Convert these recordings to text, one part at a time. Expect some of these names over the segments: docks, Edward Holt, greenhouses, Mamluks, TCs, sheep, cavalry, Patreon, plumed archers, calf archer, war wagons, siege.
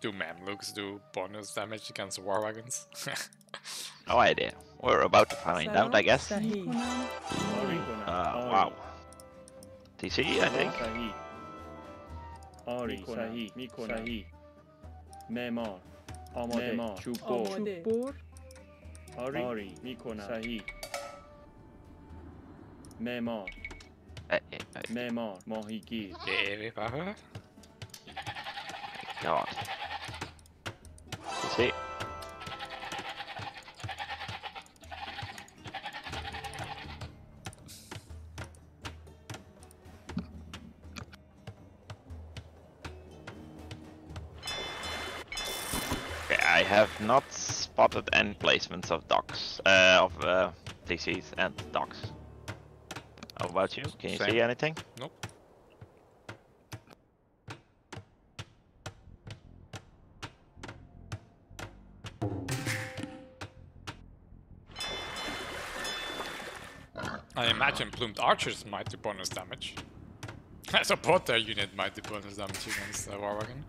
Do Mamluks do bonus damage against war wagons? No idea. We're about to find out, I guess. Wow. TC, I think. God. TC. I have not spotted any placements of docks, of DCs and docks. How about you? Can you see anything? Nope. I imagine plumed archers might do bonus damage. I support their unit might do bonus damage against the war wagon.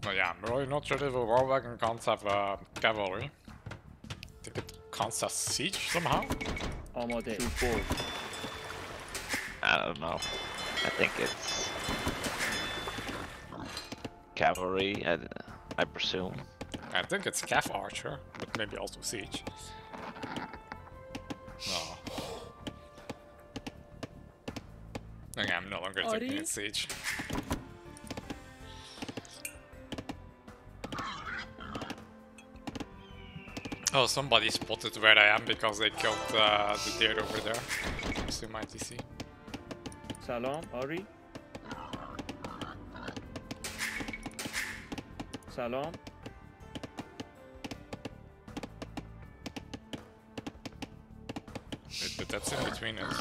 But yeah, I'm really not sure if a war wagon can't have cavalry. I think it can't have siege somehow? I don't know. I think it's cavalry, I presume. I think it's calf archer, but maybe also siege. Oh. Okay, I'm no longer thinking it's siege. Oh, somebody spotted where I am because they killed the deer over there. Next to my TC. Salam, Ari. Salam. Wait, but that's in between us.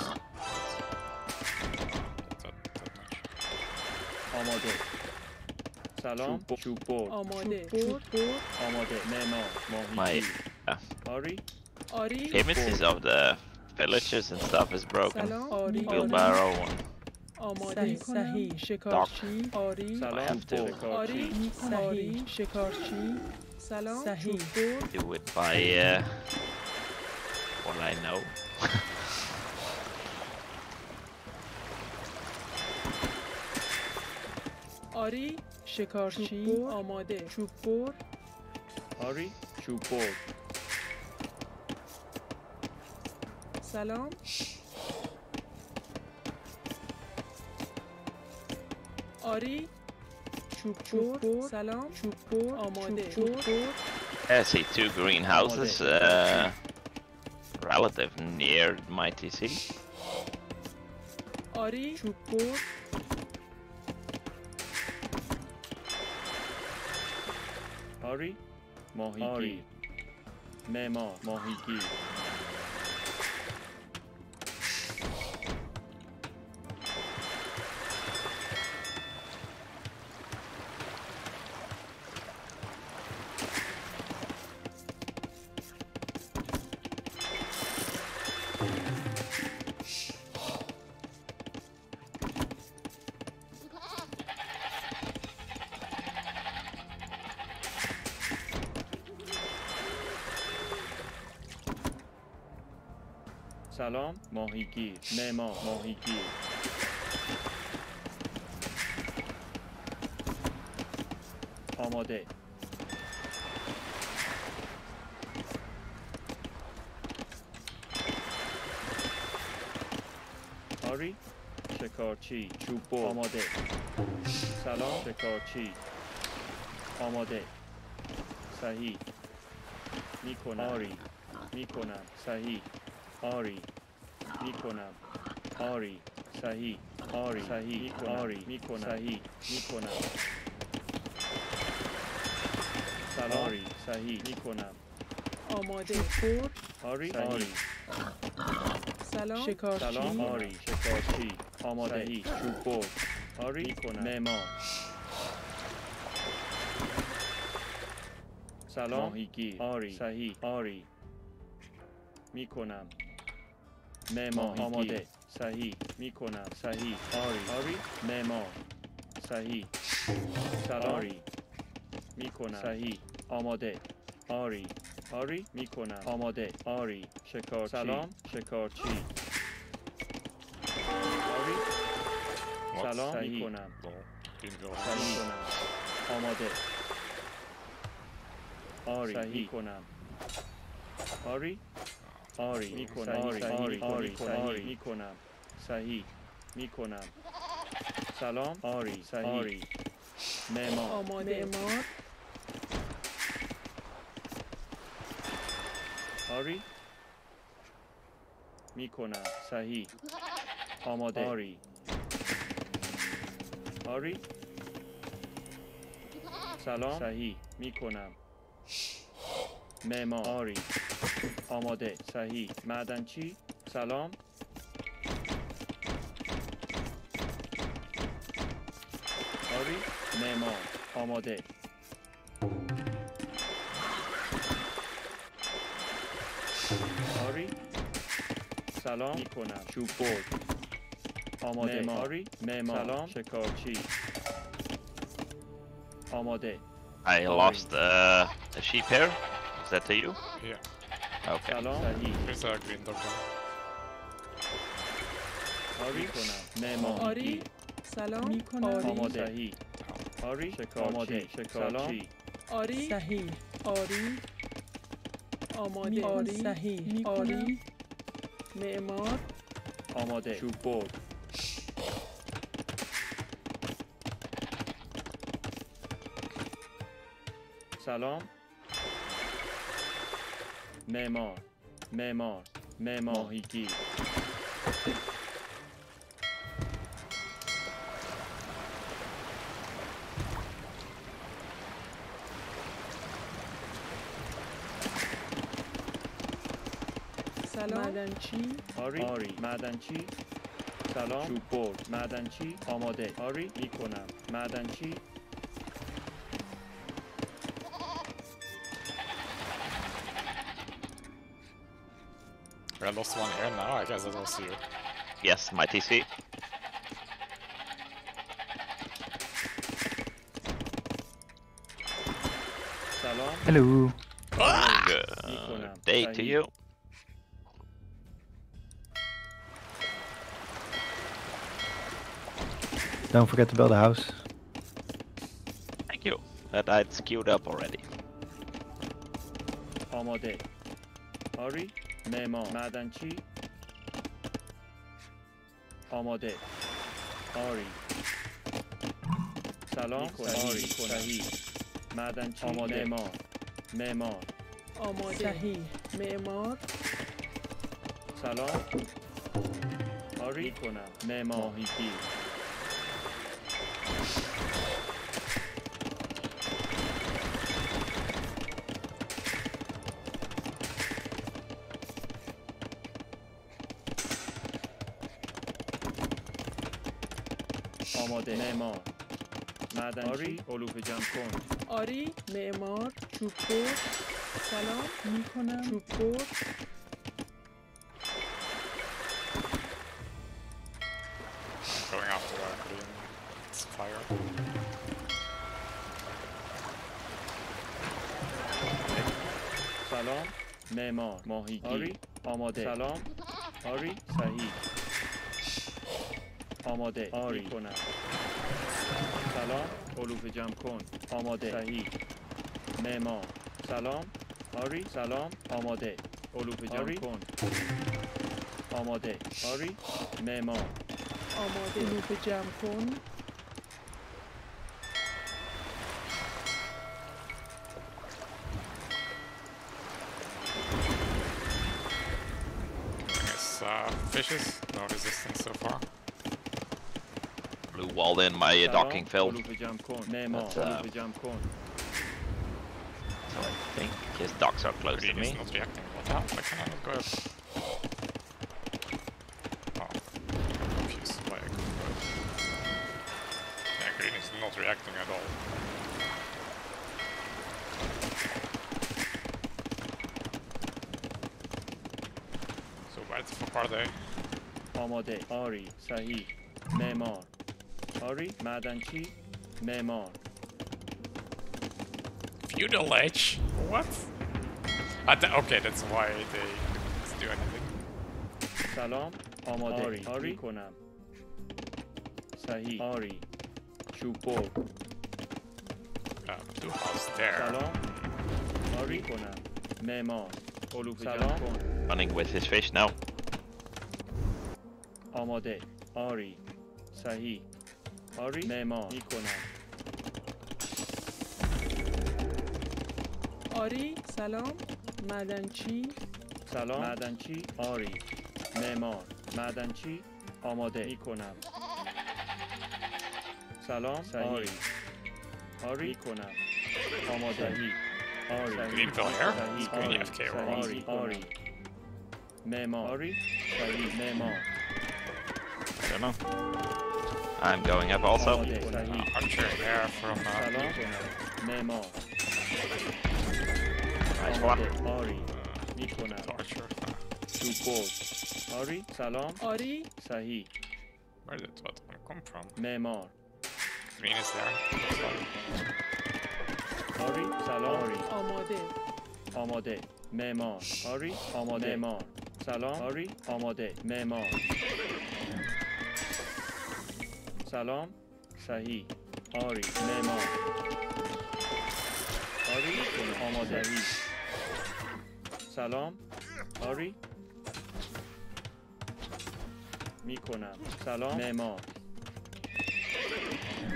That Salam. My images of the villages and stuff is broken. Wheelbarrow and dock. I have to do it by what I know. Ari, Shikarchi, Amade, Chupor. Ari, Chupor. Salam. Ari, Chupor, Salam, Chupor, Amade. I see two greenhouses, relative near my TC. Ari, Chupor. Ari, Mohiki, Memo, Mohiki. Salam, Mohiki, Memo, Mohiki. Amade. Ari, Shekarchi, Chupo, Amade. Salam, Shekarchi, Amade. Sahi, Nikona, Ari, Nikona, Sahi, Ari. Nikona, Ari, Sahi, Ari, Sahi, Ari, Nikona, Sahi, Nikona, Salari, Sahi, Nikona, Amade, Ari, Ari, Salam, Shikar, Salam, Ari, Shikarchi, Amade, Chupo, Ari, Nikona, Memo, Salam, Hiki, Ari, Sahi, Ari, Mikona. Memo, Amade, Sahi, Mikona, Sahi, Ari, Memo, Sahi, Salari, Mikona, Sahi, Amade, Ari, Ari, Mikona, Amade, Ari, Shekarchi, Salam, Shekarchi, Ari, Salam, Mikona, Sahi, Amade, Ari, Mikona, Ari, Ari, Mikonam, Ari, Ari, Ari, Mikonam, Sahi, Mikonam, Salam, Ari, Sahi, Memo, Memo, Ari, Mikonam, Sahi, Amade, Ari, Ari, Salam, Sahi, Mikonam, Memo, Ari. آماده صحیح معدنچی سلام آری معمار آماده آری سلام میکنم چوب برد آماده معماری معمار سلام شکارچی آماده I lost a sheep here. Is that to you? Yeah. Okay. It's a green dog. Ari, Memo, Ari, Salam, Amade, Ari, Shekamade, Shekalam, Ari, Sahi, Ari, Amade, Ari, Sahi, Ari, Memor, Amade, Shubod, Salam. Memor, Memor, Memor Hiki. Salam Madanchi, Ari, Ari, Madanchi, Salam, Shubor, Madanchi, Amade, Ari, Mikonam, Madanchi. I lost one here now, I guess I don't see you. Yes, my TC. Salam. Hello. Ah! Good day to you. Don't forget to build a house. Thank you. That I'd queued up already. Amade. Hurry. Memo, Madanchi, Amade, Ari, Salam, Ari, Sahi, Madanchi, Amade, Memo, Memo, Amade, Memo, Salam, Ari, Memo, Hiki, معمار معدنچی علوف جمع کن آری معمار چوبور سلام میکنم چوبور going after that green it's fire سلام معمار ماهیگیر آری آماده سلام آری صحیح آماده آری میکنم سلام علوف جمع کن آماده صحیح مما سلام آری سلام آماده علوف جمع کن آماده آری مما آماده علوف جمع کن Fishes no resistance so far Blue walled in my docking failed. But, so I think his docks are close to me. Green is not reacting at all. So where the fuck are they? آماده. آری، صحیح، معمار. آری، معدنچی، معمار. Feudal Edge? What? Okay, that's why they didn't do anything. سلام، آماده. آری، آری کنم. صحیح. آری. چوبور. Two house there. سلام. آری کنم. معمار. سلام. Running with his fish now. آماده. آری. صحیح. آری. معمار. میکنم. آری سلام معدنچی سلام معدنچی آری معمار معدنچی آماده میکنم سلام آری آری کنم آماده آری آری آری معمار آری معمار سلام I'm going up also archer there from سلام معمار Nice one. Ari, Nikona. Archer. Two goals. Ari, Salam. Ari, Sahi. Where did that one come from? Memor. Green is there. Ari, Salam. Ari. Amade. Amade. Memor. Ari, Amade. Memor. Salam. Ari, Amade. Memor. Salam. Sahi. Ari. Memor. Ari, Amade. سلام آری میکنم سلام معمار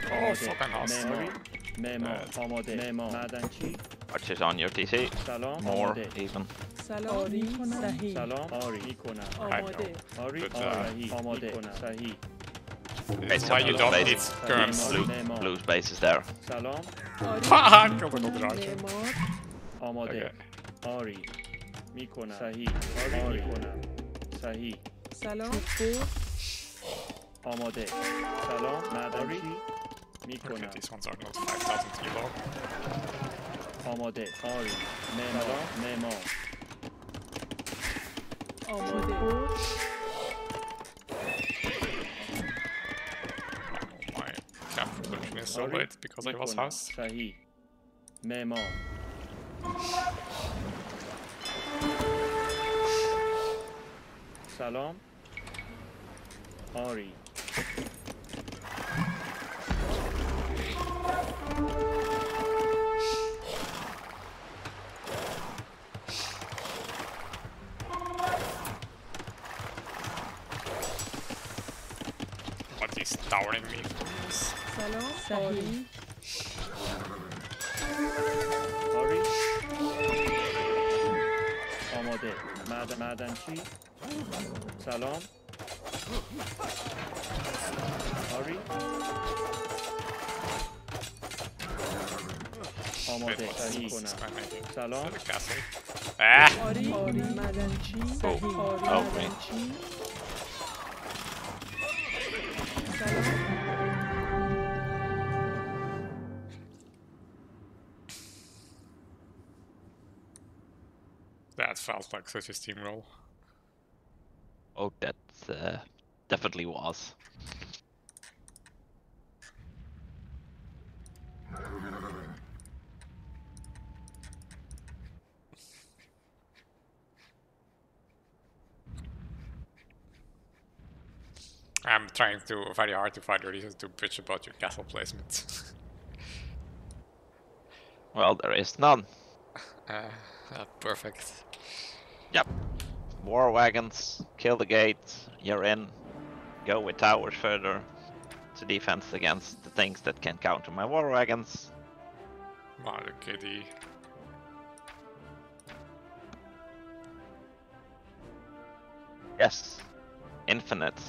معماری معمار آماده معمار معدنچی Archers on your TC سلام آماده سلام آری صحیح سلام آری میکنم آماده آری صحیح آماده صحیح That's why you don't need germs blue space is there سلام آری معمار آماده آری میکنم صحیح آری میکنم صحیح سلام آماده سلام معدنچی میکنم آماده آری معمار معمار آماده صحیح معمار سلام آری What is towering me? سلام آری آری آماده معدنچی سلام آری آماده صحیح کنم سلام آری معدنچی صحیح آری معدنچی سلام That felt like such a steamroll. Oh, that definitely was. I'm trying to very hard to find a reason to bitch about your castle placement. Well, there is none. Perfect. Yep. War wagons, kill the gate, you're in. Go with towers further to defense against the things that can counter my war wagons. Mother kitty. Yes. Infinite.